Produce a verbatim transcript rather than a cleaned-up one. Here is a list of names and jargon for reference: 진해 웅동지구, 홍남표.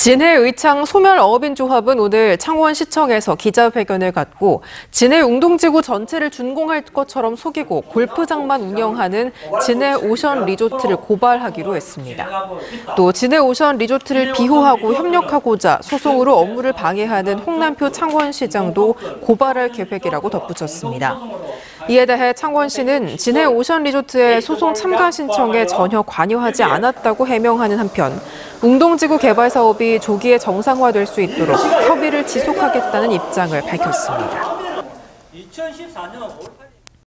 진해의창 소멸어업인조합은 오늘 창원시청에서 기자회견을 갖고 진해 웅동지구 전체를 준공할 것처럼 속이고 골프장만 운영하는 진해 오션 리조트를 고발하기로 했습니다. 또 진해 오션 리조트를 비호하고 협력하고자 소송으로 업무를 방해하는 홍남표 창원시장도 고발할 계획이라고 덧붙였습니다. 이에 대해 창원시는 진해 오션 리조트의 소송 참가 신청에 전혀 관여하지 않았다고 해명하는 한편 웅동지구 개발 사업이 조기에 정상화될 수 있도록 협의를 지속하겠다는 입장을 밝혔습니다. 이천십사 년